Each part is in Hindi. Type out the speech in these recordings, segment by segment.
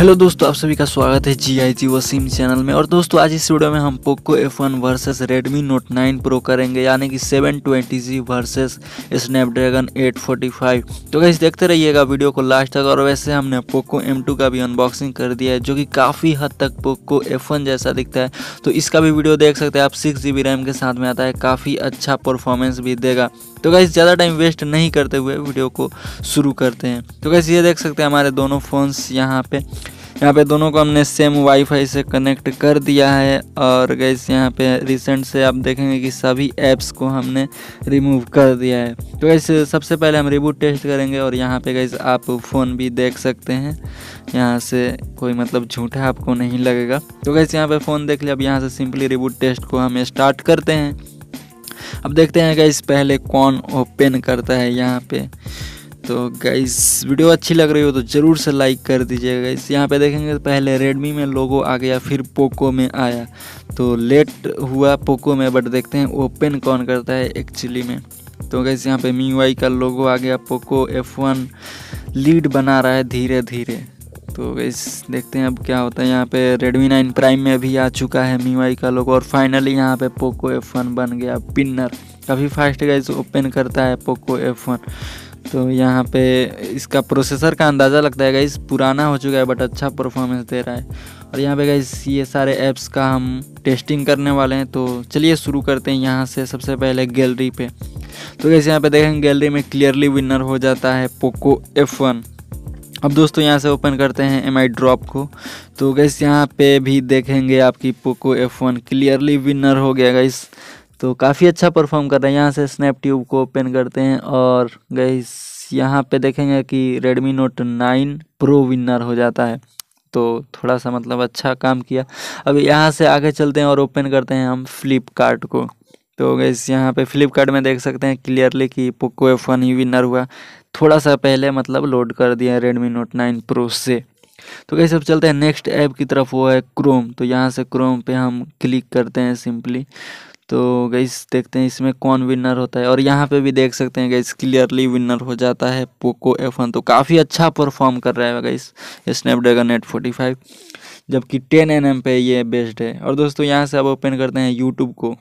हेलो दोस्तों, आप सभी का स्वागत है GIGO सिम चैनल में। और दोस्तों, आज इस वीडियो में हम Poco F1 versus Redmi Note 9 Pro करेंगे, यानी कि 720G वर्सेस Snapdragon 845। तो गाइस देखते रहिएगा वीडियो को लास्ट तक। और वैसे हमने पोको M2 का भी अनबॉक्सिंग कर दिया है, जो कि काफ़ी हद तक पोको F1 जैसा दिखता है। तो इसका भी वीडियो देख सकते हैं आप। 6GB रैम के साथ में आता है, काफ़ी अच्छा परफॉर्मेंस भी देगा। तो गाइस ज़्यादा टाइम वेस्ट नहीं करते हुए वीडियो को शुरू करते हैं। तो गाइस ये देख सकते हैं हमारे दोनों फ़ोन्स यहाँ पे दोनों को हमने सेम वाईफाई से कनेक्ट कर दिया है। और गाइस यहाँ पे रिसेंट से आप देखेंगे कि सभी ऐप्स को हमने रिमूव कर दिया है। तो गाइस सबसे पहले हम रिबूट टेस्ट करेंगे। और यहाँ पे गाइस आप फ़ोन भी देख सकते हैं, यहाँ से कोई मतलब झूठा आपको नहीं लगेगा। तो गाइस यहाँ पे फ़ोन देख लिया। अब यहाँ से सिंपली रिबूट टेस्ट को हम स्टार्ट करते हैं। अब देखते हैं गाइस पहले कौन ओपन करता है यहाँ पे। तो गाइस वीडियो अच्छी लग रही हो तो ज़रूर से लाइक कर दीजिएगा। गाइस यहाँ पे देखेंगे पहले रेडमी में लोगो आ गया, फिर पोको में आया। तो लेट हुआ पोको में, बट देखते हैं ओपन कौन करता है एक्चुअली में। तो गाइस यहाँ पे MIUI का लोगो आ गया। पोको F1 लीड बना रहा है धीरे धीरे। तो गाइस देखते हैं अब क्या होता है। यहाँ पे Redmi 9 Prime में भी आ चुका है MIUI का लोगो। और फाइनली यहाँ पे पोको F1 बन गया पिनर। काफ़ी फास्ट गाइस ओपन करता है पोको F1। तो यहाँ पे इसका प्रोसेसर का अंदाज़ा लगता है गाइस, पुराना हो चुका है बट अच्छा परफॉर्मेंस दे रहा है। और यहाँ पे गाइस ये सारे ऐप्स का हम टेस्टिंग करने वाले हैं। तो चलिए शुरू करते हैं यहाँ से, सबसे पहले गैलरी पे। तो गाइस यहाँ पे देखेंगे गैलरी में क्लियरली विनर हो जाता है पोको F1। अब दोस्तों यहाँ से ओपन करते हैं MI ड्रॉप को। तो गाइस यहाँ पे भी देखेंगे आपकी पोको F1 क्लियरली विनर हो गया गाइस। तो काफ़ी अच्छा परफॉर्म कर रहे हैं। यहाँ से स्नैपट्यूब को ओपन करते हैं। और गाइस यहाँ पे देखेंगे कि Redmi Note 9 Pro विनर हो जाता है। तो थोड़ा सा मतलब अच्छा काम किया। अब यहाँ से आगे चलते हैं और ओपन करते हैं हम फ्लिपकार्ट को। तो गाइस यहाँ पे फ्लिपकार्ट में देख सकते हैं क्लियरली कि पोको F1 ही विनर हुआ। थोड़ा सा पहले मतलब लोड कर दिया Redmi Note 9 Pro से। तो गाइस अब चलते हैं नेक्स्ट ऐप की तरफ, वो है क्रोम। तो यहाँ से क्रोम पे हम क्लिक करते हैं सिंपली। तो गाइस देखते हैं इसमें कौन विनर होता है। और यहाँ पे भी देख सकते हैं गाइस क्लियरली विनर हो जाता है पोको F1। तो काफ़ी अच्छा परफॉर्म कर रहा है गाइस स्नैपड्रैगन 845, जबकि 10nm पे ये बेस्ड है। और दोस्तों यहाँ से अब ओपन करते हैं YouTube को।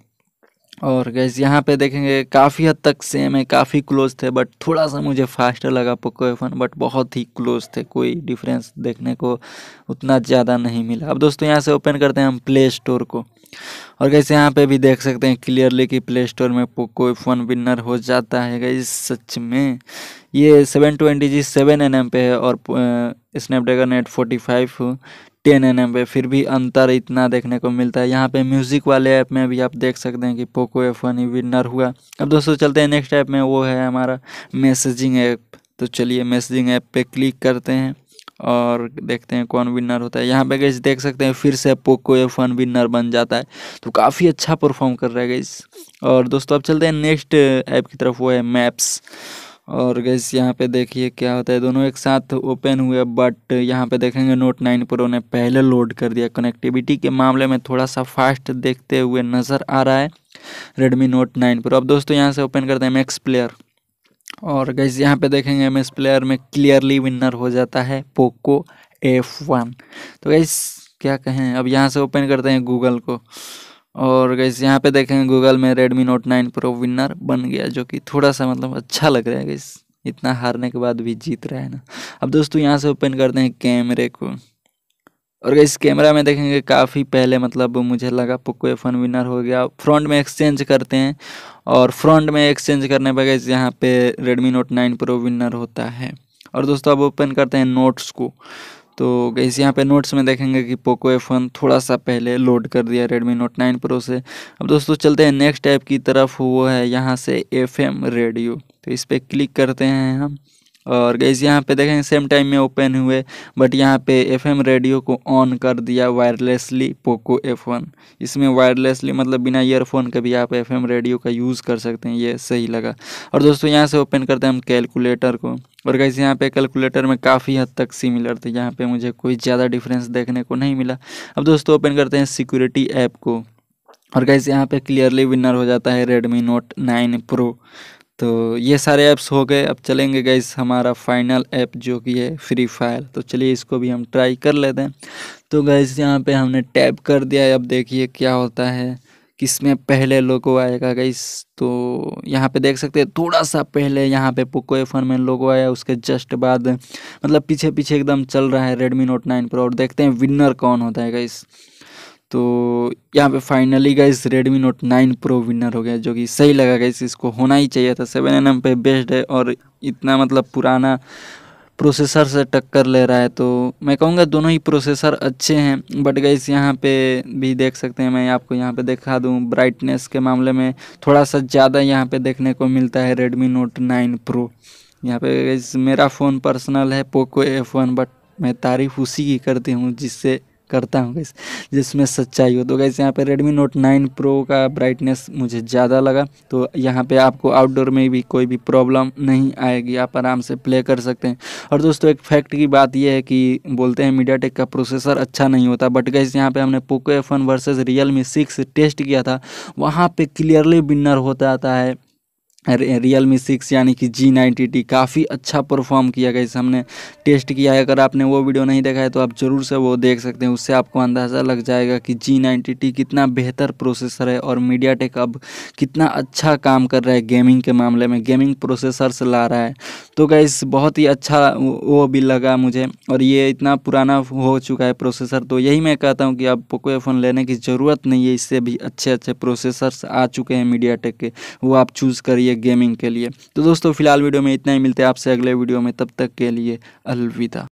और गाइस यहाँ पे देखेंगे काफ़ी हद तक सेम है, काफ़ी क्लोज थे बट थोड़ा सा मुझे फास्टर लगा पोको F1, बट बहुत ही क्लोज थे, कोई डिफरेंस देखने को उतना ज़्यादा नहीं मिला। अब दोस्तों यहाँ से ओपन करते हैं हम प्ले स्टोर को। और गाइस यहाँ पे भी देख सकते हैं क्लियरली कि प्ले स्टोर में पोको F1 विनर हो जाता है गाइस। सच में ये 720G 7nm पे है और स्नैपड्रैगन 845 10nm पे, फिर भी अंतर इतना देखने को मिलता है। यहाँ पे म्यूज़िक वाले ऐप में भी आप देख सकते हैं कि पोको F1 ही विनर हुआ। अब दोस्तों चलते हैं नेक्स्ट ऐप में, वो है हमारा मैसेजिंग ऐप। तो चलिए मैसेजिंग ऐप पे क्लिक करते हैं और देखते हैं कौन विनर होता है। यहाँ पे गाइस देख सकते हैं फिर से पोको F1 विनर बन जाता है। तो काफ़ी अच्छा परफॉर्म कर रहा है गाइस। और दोस्तों अब चलते हैं नेक्स्ट ऐप की तरफ, वो है मैप्स। और गाइस यहाँ पे देखिए क्या होता है। दोनों एक साथ ओपन हुए बट यहाँ पे देखेंगे Note 9 Pro ने पहले लोड कर दिया। कनेक्टिविटी के मामले में थोड़ा सा फास्ट देखते हुए नज़र आ रहा है Redmi Note 9 Pro। अब दोस्तों यहाँ से ओपन करते हैं MX प्लेयर। और गाइस यहाँ पे देखेंगे MX प्लेयर में क्लियरली विनर हो जाता है पोको F1। तो गाइस क्या कहें। अब यहाँ से ओपन करते हैं गूगल को। और गाइस यहाँ पे देखेंगे गूगल में Redmi Note 9 Pro विनर बन गया, जो कि थोड़ा सा मतलब अच्छा लग रहा है गाइस, इतना हारने के बाद भी जीत रहा है ना। अब दोस्तों यहाँ से ओपन करते हैं कैमरे को। और गाइस कैमरा में देखेंगे काफ़ी पहले मतलब मुझे लगा पोको F1 विनर हो गया। फ्रंट में एक्सचेंज करते हैं और फ्रंट में एक्सचेंज करने पर गाइस यहाँ पे Redmi Note 9 Pro विनर होता है। और दोस्तों अब ओपन करते हैं नोट्स को। तो गाइस यहाँ पे नोट्स में देखेंगे कि पोको F1 थोड़ा सा पहले लोड कर दिया Redmi Note 9 Pro से। अब दोस्तों चलते हैं नेक्स्ट ऐप की तरफ, वो है यहाँ से FM रेडियो। तो इस पर क्लिक करते हैं हम। और गाइस यहाँ पे देखेंगे सेम टाइम में ओपन हुए बट यहाँ पे FM रेडियो को ऑन कर दिया वायरलेसली पोको F1। इसमें वायरलेसली मतलब बिना ईयरफोन के भी आप FM रेडियो का यूज़ कर सकते हैं, ये सही लगा। और दोस्तों यहाँ से ओपन करते हैं हम कैलकुलेटर को। और गाइस यहाँ पे कैलकुलेटर में काफ़ी हद तक सिमिलर थे, यहाँ पे मुझे कोई ज़्यादा डिफरेंस देखने को नहीं मिला। अब दोस्तों ओपन करते हैं सिक्योरिटी ऐप को। और गाइस यहाँ पे क्लियरली विनर हो जाता है Redmi Note 9 Pro। तो ये सारे ऐप्स हो गए। अब चलेंगे गाइस हमारा फाइनल ऐप जो कि है फ्री फायर। तो चलिए इसको भी हम ट्राई कर लेते हैं। तो गाइस यहाँ पे हमने टैप कर दिया है, अब देखिए क्या होता है, किसमें पहले लोगो आएगा गाइस। तो यहाँ पे देख सकते हैं थोड़ा सा पहले यहाँ पे पोको F1 में लोगो आया, उसके जस्ट बाद मतलब पीछे पीछे एकदम चल रहा है रेडमी नोट 9 प्रो। और देखते हैं विनर कौन होता है गाइस। तो यहाँ पे finally guys Redmi Note 9 pro winner हो गया, जो कि सही लगा गाइस, इसको होना ही चाहिए था। 7nm पे बेस्ड है और इतना मतलब पुराना प्रोसेसर से टक्कर ले रहा है। तो मैं कहूँगा दोनों ही प्रोसेसर अच्छे हैं, बट गाइस यहाँ पे भी देख सकते हैं, मैं आपको यहाँ पे दिखा दूँ, ब्राइटनेस के मामले में थोड़ा सा ज़्यादा यहाँ पे देखने को मिलता है रेडमी नोट 9 प्रो। यहाँ पे गाइस मेरा फ़ोन पर्सनल है पोको F1, बट मैं तारीफ़ उसी की करती हूँ जिससे करता हूँ गाइस, जिसमें सच्चाई हो। तो गाइस यहाँ पे रेडमी नोट 9 प्रो का ब्राइटनेस मुझे ज़्यादा लगा। तो यहाँ पे आपको आउटडोर में भी कोई भी प्रॉब्लम नहीं आएगी, आप आराम से प्ले कर सकते हैं। और दोस्तों एक फैक्ट की बात यह है कि बोलते हैं मीडियाटेक का प्रोसेसर अच्छा नहीं होता, बट गाइस यहाँ पे हमने Poco F1 versus Realme 6 test किया था, वहाँ पर क्लियरली विनर होता आता है रियलमी 6 यानी कि G90T। काफ़ी अच्छा परफॉर्म किया गाइस, हमने टेस्ट किया है। अगर आपने वो वीडियो नहीं देखा है तो आप ज़रूर से वो देख सकते हैं, उससे आपको अंदाज़ा लग जाएगा कि G90T कितना बेहतर प्रोसेसर है और मीडियाटेक अब कितना अच्छा काम कर रहा है गेमिंग के मामले में, गेमिंग प्रोसेसर से ला रहा है। तो गाइस बहुत ही अच्छा वो भी लगा मुझे, और ये इतना पुराना हो चुका है प्रोसेसर। तो यही मैं कहता हूँ कि अब पोको F1 लेने की ज़रूरत नहीं है, इससे भी अच्छे अच्छे प्रोसेसर्स आ चुके हैं मीडियाटेक के, वो आप चूज़ करिए गेमिंग के लिए। तो दोस्तों फिलहाल वीडियो में इतना ही, मिलते हैं आपसे अगले वीडियो में, तब तक के लिए अलविदा।